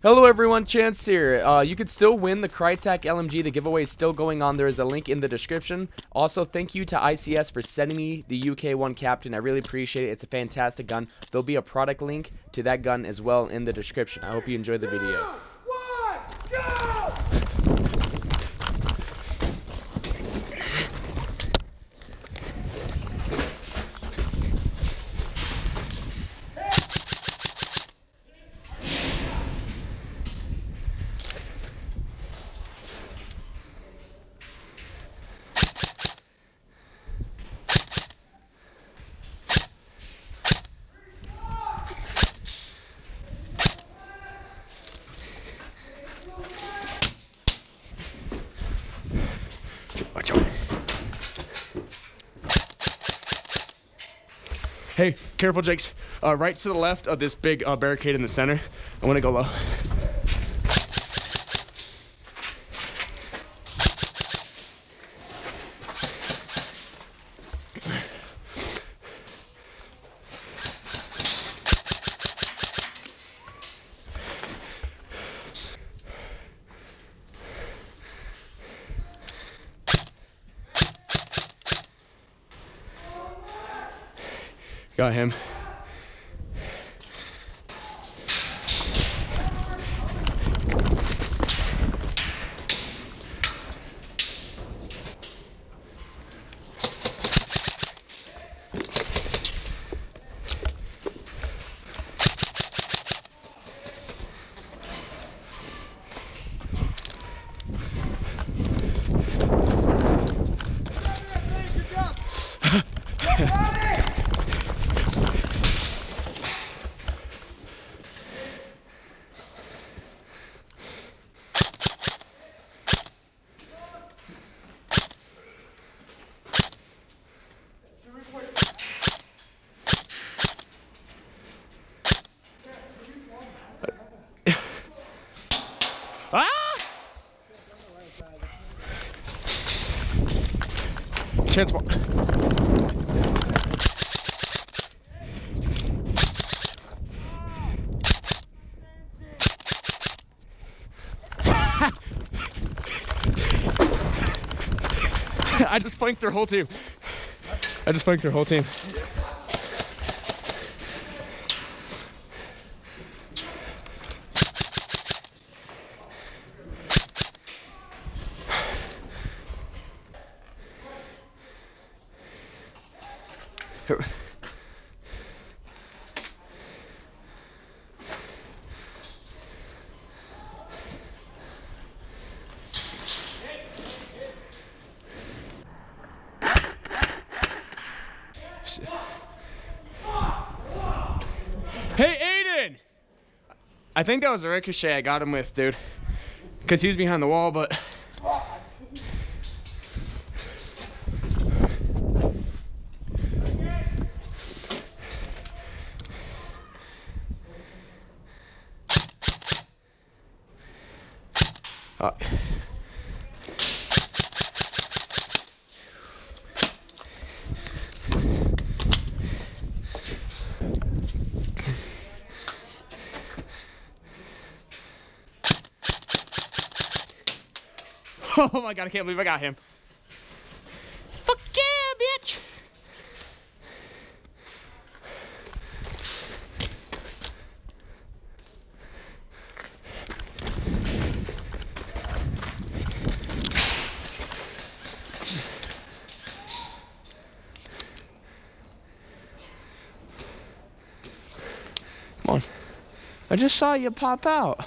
Hello everyone, Chance here. You could still win the Krytac LMG. The giveaway is still going on. There is a link in the description. Also, thank you to ICS for sending me the UK1 Captain. I really appreciate it. It's a fantastic gun. There'll be a product link to that gun as well in the description. I hope you enjoy the video. 3, 2, 1, go! Hey, careful, Jakes. Right to the left of this big barricade in the center. I want to go low. Got him. Chance walk. I just flanked their whole team. Hey, Aiden! I think that was a ricochet I got him with, dude. Because he was behind the wall, but... Oh my God, I can't believe I got him. Fuck yeah, bitch! Come on. I just saw you pop out.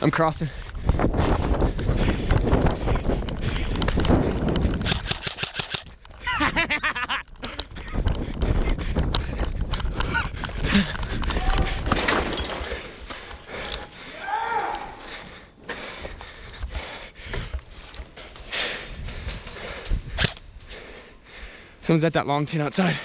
I'm crossing. Someone's at that long tin outside.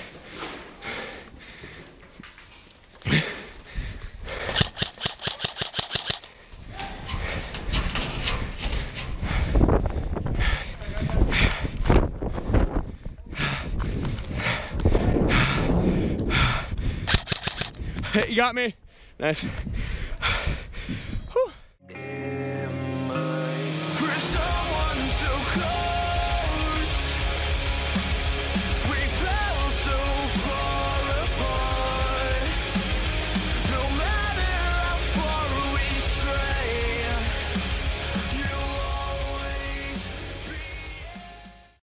You got me. Nice.